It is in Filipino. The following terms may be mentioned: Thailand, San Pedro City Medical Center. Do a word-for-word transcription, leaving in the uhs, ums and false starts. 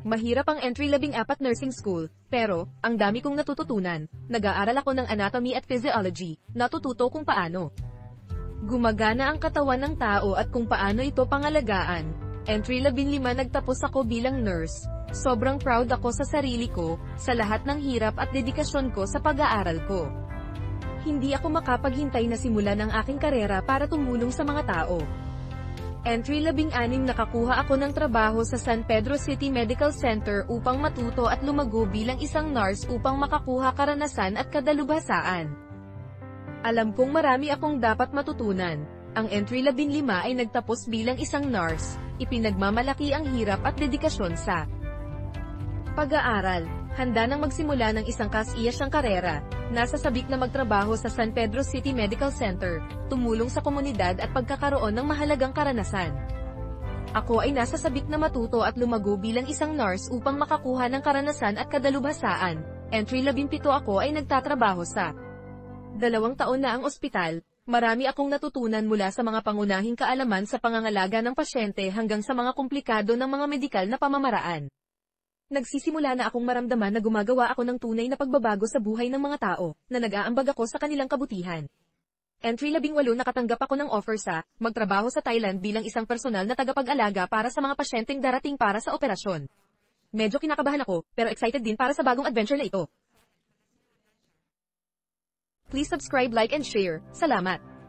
Mahirap ang entry-labing apat nursing school, pero, ang dami kong natututunan. Nag-aaral ako ng anatomy at physiology, natututo kung paano gumagana ang katawan ng tao at kung paano ito pangalagaan. Entry-labing lima nagtapos ako bilang nurse. Sobrang proud ako sa sarili ko, sa lahat ng hirap at dedikasyon ko sa pag-aaral ko. Hindi ako makapaghintay na simulan ang aking karera para tumulong sa mga tao. Entry-labing-anim nakakuha ako ng trabaho sa San Pedro City Medical Center upang matuto at lumago bilang isang nurse upang makakuha karanasan at kadalubhasaan. Alam kong marami akong dapat matutunan. Ang entry-labing-lima ay nagtapos bilang isang nurse. Ipinagmamalaki ang hirap at dedikasyon sa pag-aaral. Handa nang magsimula ng isang kasiyas siyang karera. Nasa sabik na magtrabaho sa San Pedro City Medical Center, tumulong sa komunidad at pagkakaroon ng mahalagang karanasan. Ako ay nasa sabik na matuto at lumago bilang isang nurse upang makakuha ng karanasan at kadalubhasaan. Entry-labing pito ako ay nagtatrabaho sa dalawang taon na ang ospital. Marami akong natutunan mula sa mga pangunahing kaalaman sa pangangalaga ng pasyente hanggang sa mga komplikado ng mga medikal na pamamaraan. Nagsisimula na akong maramdaman na gumagawa ako ng tunay na pagbabago sa buhay ng mga tao, na nag-aambag ako sa kanilang kabutihan. Entry-labing walo nakatanggap ako ng offer sa magtrabaho sa Thailand bilang isang personal na tagapag-alaga para sa mga pasyenteng darating para sa operasyon. Medyo kinakabahan ako, pero excited din para sa bagong adventure na ito. Please subscribe, like, and share. Salamat!